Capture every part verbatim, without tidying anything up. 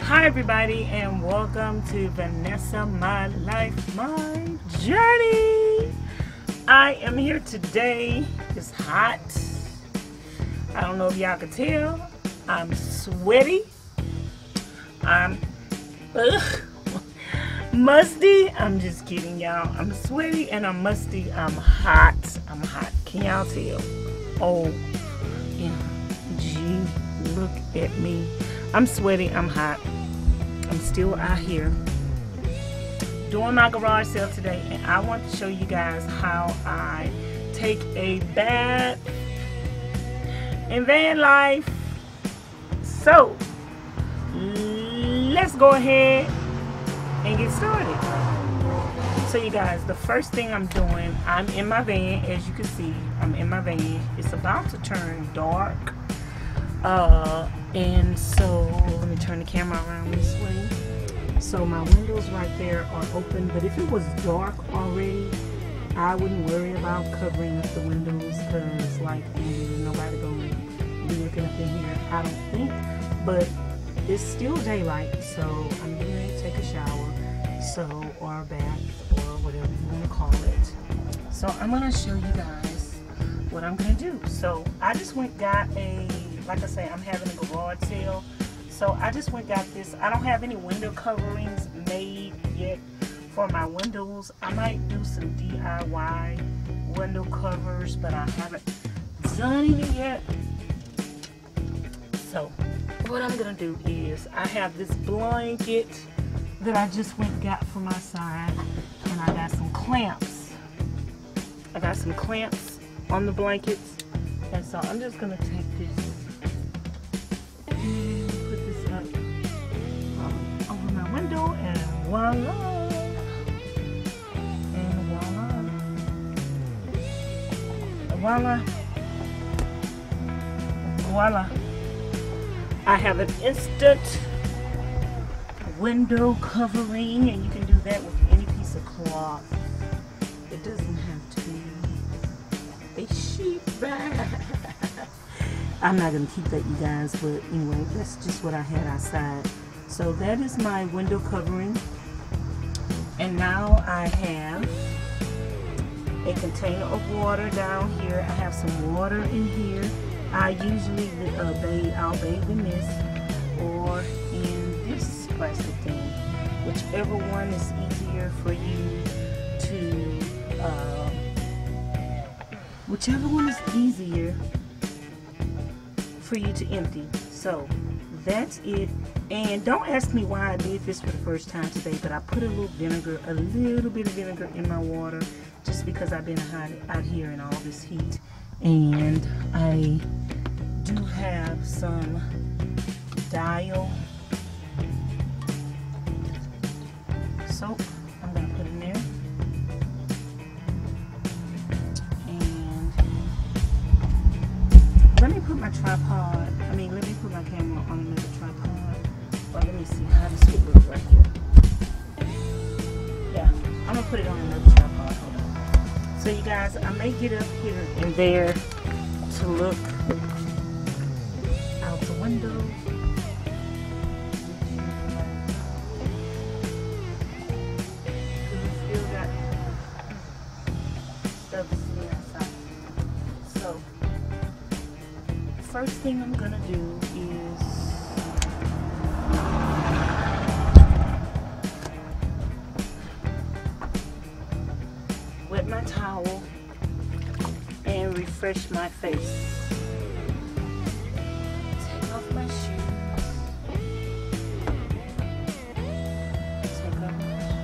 Hi everybody, and welcome to Vanessa My Life My Journey. I am here today. It's hot. I don't know if y'all can tell. I'm sweaty. I'm ugh, musty. I'm just kidding, y'all. I'm sweaty and I'm musty. I'm hot. I'm hot. Can y'all tell? Oh, M G, look at me. I'm sweaty, I'm hot. I'm still out here doing my garage sale today, and I want to show you guys how I take a bath in van life. So let's go ahead and get started. So you guys, the first thing I'm doing, I'm in my van. As you can see, I'm in my van. It's about to turn dark. Uh, and so let me turn the camera around this way. So my windows right there are open, but if it was dark already, I wouldn't worry about covering up the windows, because like nobody gonna be looking up in here, I don't think. But it's still daylight, so I'm going to take a shower, so or a bath, or whatever you want to call it. So I'm going to show you guys what I'm going to do. So I just went got a like I say, I'm having a garage sale, so I just went got this. I don't have any window coverings made yet for my windows. I might do some D I Y window covers, but I haven't done it yet. So what I'm gonna do is, I have this blanket that I just went got for my side, and I got some clamps. I got some clamps on the blankets, and so I'm just gonna take this. And voila, and voila, and voila, and voila. I have an instant window covering, and you can do that with any piece of cloth. It doesn't have to be a sheet bag. I'm not gonna keep that, you guys, but anyway, that's just what I had outside. So that is my window covering, and now I have a container of water down here. I have some water in here. I usually uh, bathe, I'll bathe in this or in this plastic thing, whichever one is easier for you to, uh, whichever one is easier for you to empty. So that's it. And don't ask me why I did this for the first time today, but I put a little vinegar, a little bit of vinegar in my water, just because I've been hot out here in all this heat. And I do have some dial soap I'm gonna put in there. And let me put my tripod, I mean, let me put my camera on another tripod. Well, let me see how this would look right here. Yeah, I'm gonna put it on another tripod. Hold on. So you guys, I may get up here and there to look out the window. We still got stuff sitting outside. So first thing I'm gonna do is. My towel and refresh my face. Take off my shoes. Take off my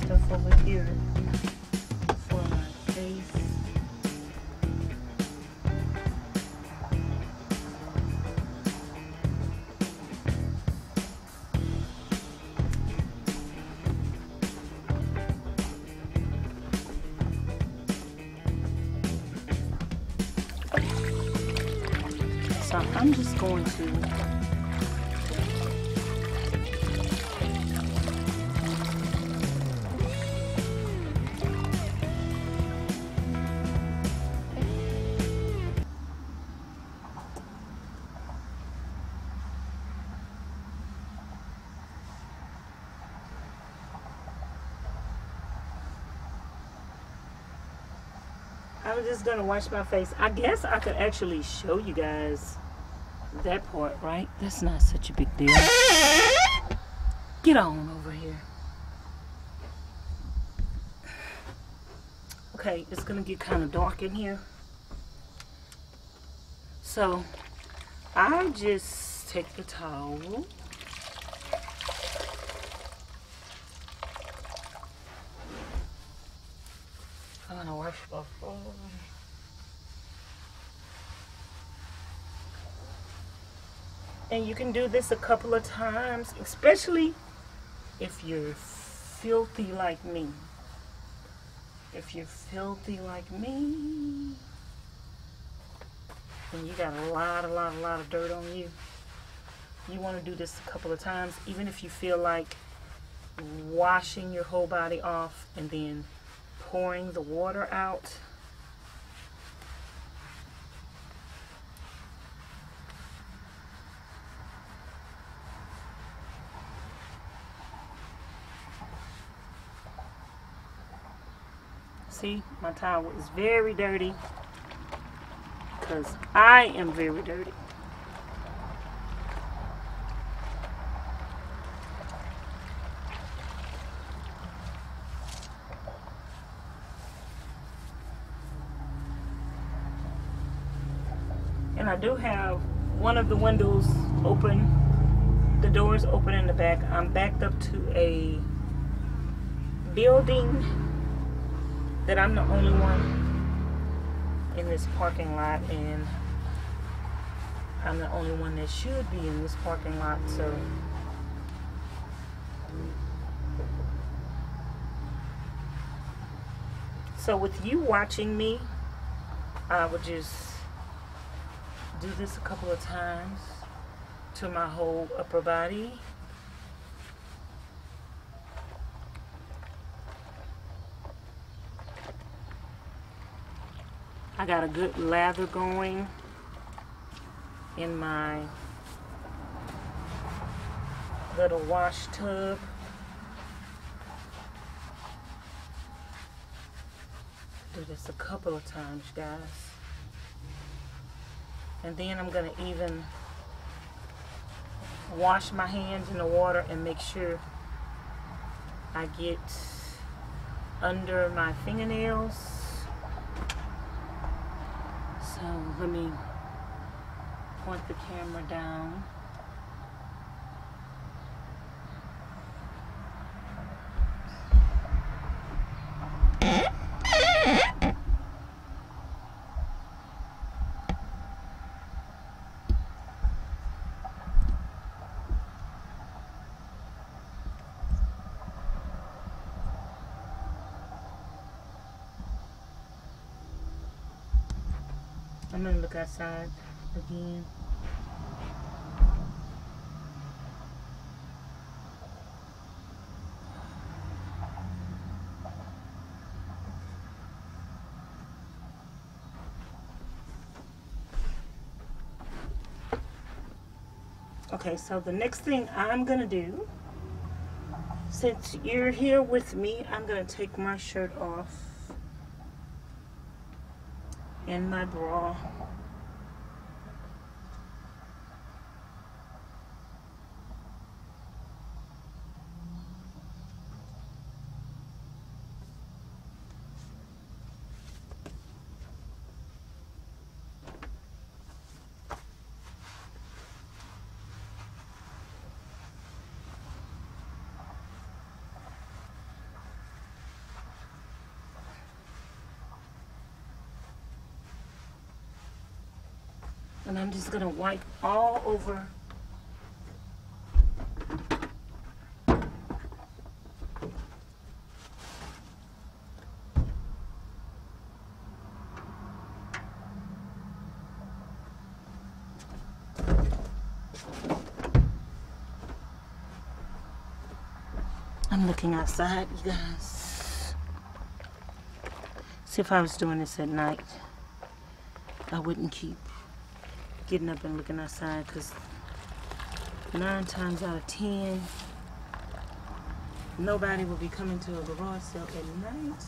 stuff over here for my face. I'm just going to I'm just gonna wash my face. I guess I could actually show you guys that part, right? That's not such a big deal. Get on over here. Okay, it's gonna get kind of dark in here. So I just take the towel. I'm gonna wash my phone. And you can do this a couple of times, especially if you're filthy like me. If you're filthy like me, and you got a lot, a lot, a lot of dirt on you, you wanna do this a couple of times, even if you feel like washing your whole body off and then pouring the water out. See, my towel is very dirty because I am very dirty. I do have one of the windows open, the doors open in the back. I'm backed up to a building that I'm the only one in this parking lot, and I'm the only one that should be in this parking lot, so so with you watching me, I would just do this a couple of times to my whole upper body. I got a good lather going in my little wash tub. Do this a couple of times, guys. And then I'm gonna even wash my hands in the water and make sure I get under my fingernails. So let me point the camera down. I'm gonna look outside again. Okay, so the next thing I'm gonna do, since you're here with me, I'm gonna take my shirt off and my bra. And I'm just gonna wipe all over I'm looking outside, you guys. See, if I was doing this at night, I wouldn't keep getting up and looking outside, because nine times out of ten, nobody will be coming to a garage sale at night.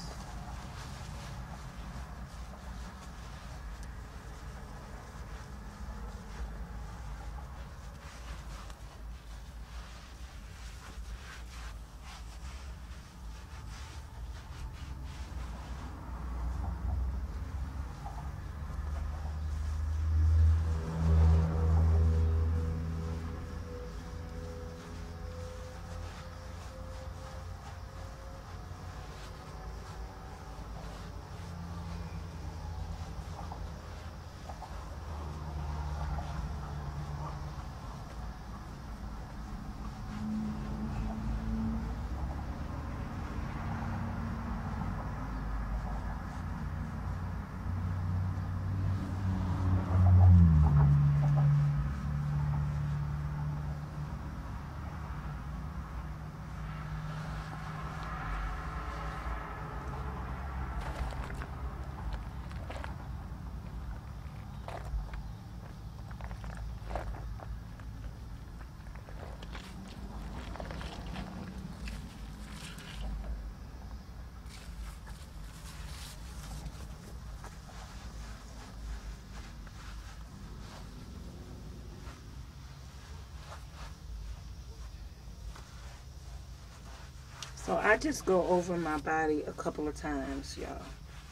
So I just go over my body a couple of times, y'all,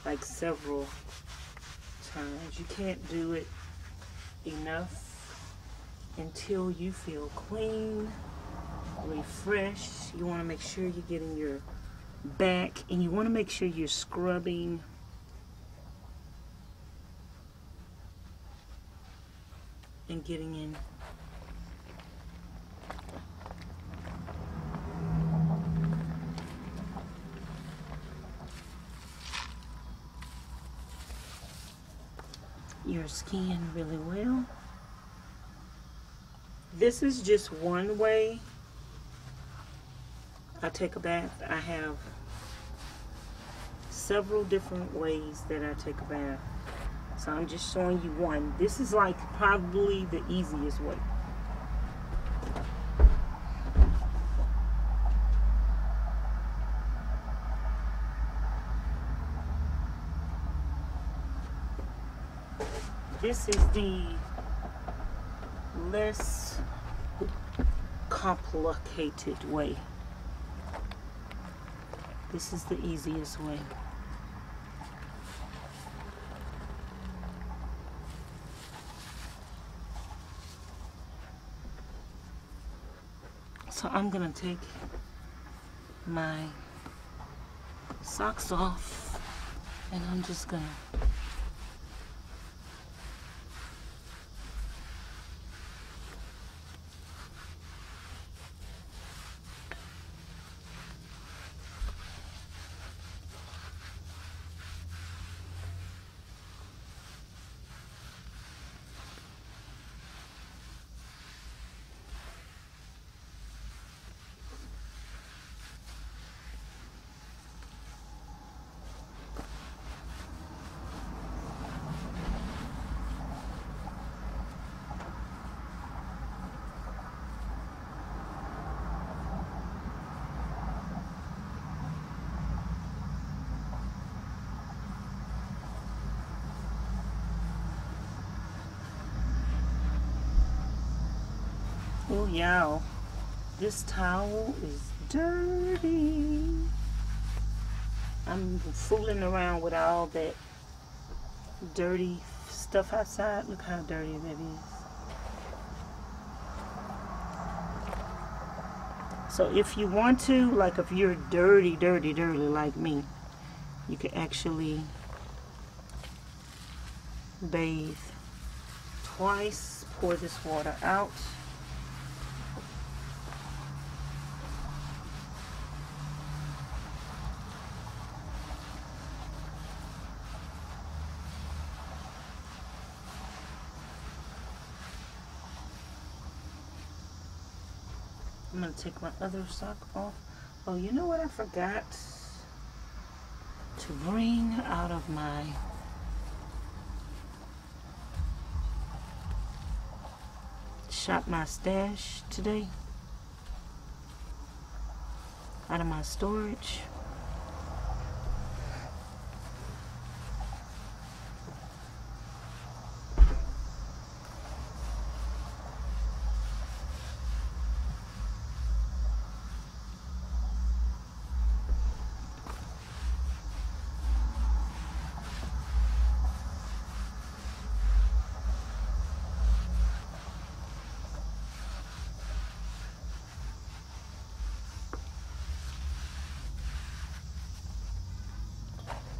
like several times. You can't do it enough until you feel clean, refreshed. You want to make sure you're getting your back, and you want to make sure you're scrubbing and getting in. Your skin really well. This is just one way I take a bath. I have several different ways that I take a bath, so I'm just showing you one. This is like probably the easiest way. This is the less complicated way. This is the easiest way. So I'm gonna take my socks off, and I'm just gonna Oh, y'all, this towel is dirty. I'm fooling around with all that dirty stuff outside. Look how dirty that is. So if you want to, like if you're dirty, dirty, dirty like me, you can actually bathe twice, pour this water out. I'm going to take my other sock off. Oh, you know what I forgot to bring out of my shop, my stash today, out of my storage.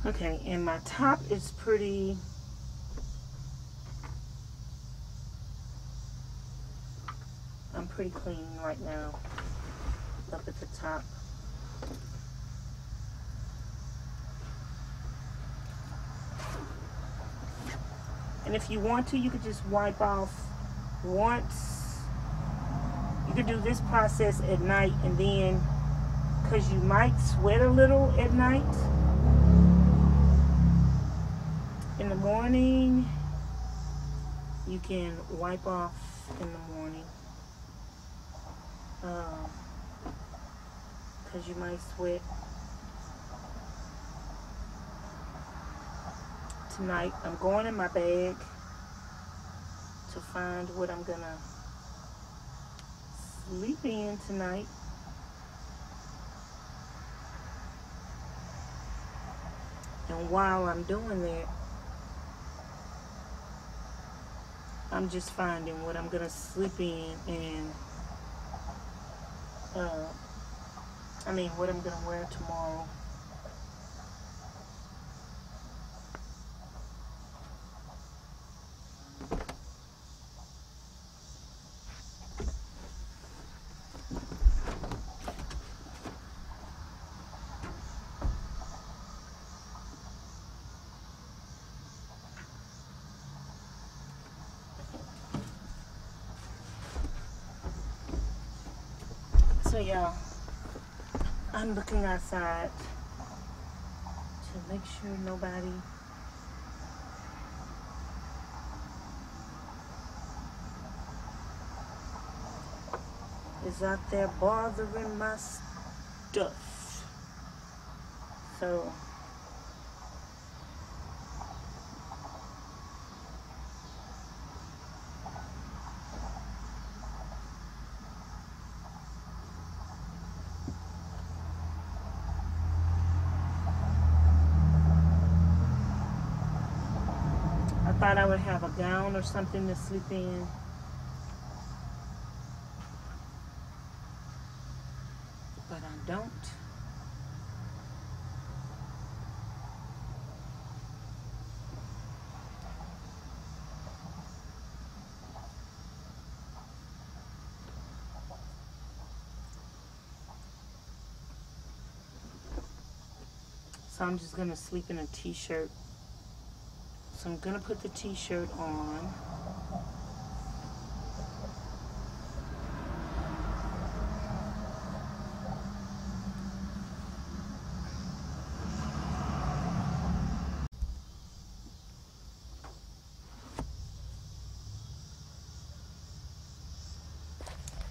Okay, and my top is pretty I'm pretty clean right now up at the top. And if you want to, you could just wipe off once. You could do this process at night, and then because you might sweat a little at night, in the morning you can wipe off in the morning um, because you might sweat. Tonight I'm going in my bag to find what I'm gonna sleep in tonight. And while I'm doing that, I'm just finding what I'm gonna sleep in, and uh, I mean what I'm gonna wear tomorrow. So y'all, I'm looking outside to make sure nobody is out there bothering my stuff. So I thought I would have a gown or something to sleep in. But I don't. So I'm just going to sleep in a t-shirt. So I'm gonna put the t-shirt on.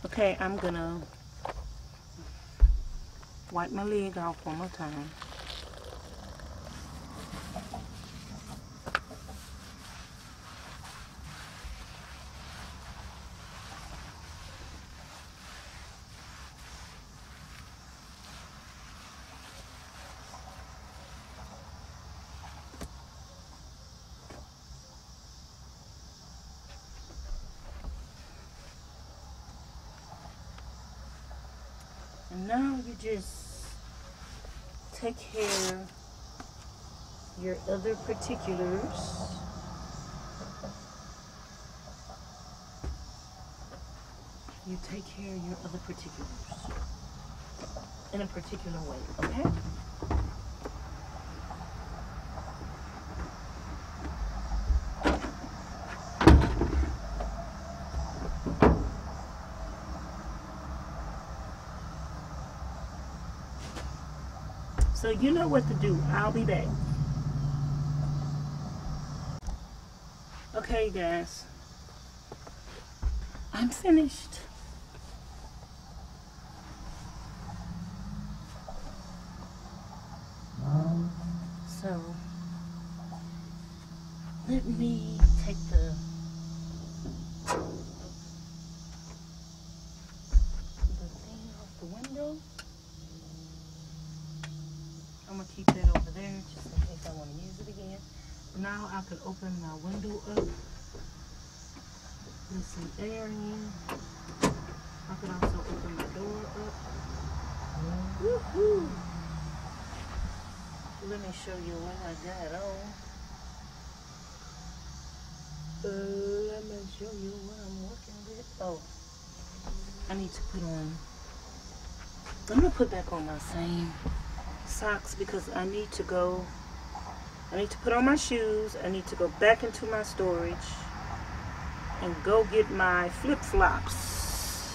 Okay, I'm gonna wipe my leg off one more time. Now you just take care of your other particulars. You take care of your other particulars in a particular way, okay? So you know what to do. I'll be back. Okay, guys. I'm finished. So, let me take the keep that over there just in case I want to use it again. Now I can open my window up. Get some air in. I can also open my door up. Woohoo! Let me show you what I got on. Uh, let me show you what I'm working with. Oh, I need to put on. I'm gonna put back on my same socks because I need to go I need to put on my shoes. I need to go back into my storage and go get my flip-flops.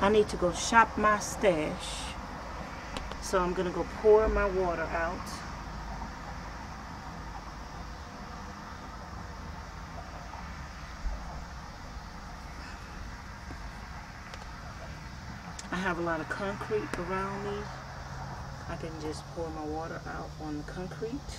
I need to go shop my stash, so I'm gonna go pour my water out. I have a lot of concrete around me. I can just pour my water out on the concrete.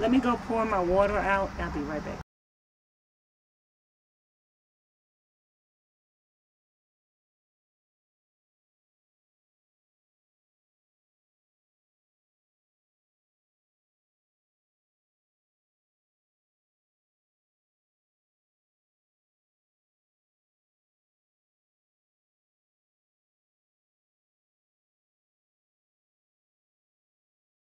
Let me go pour my water out. I'll be right back.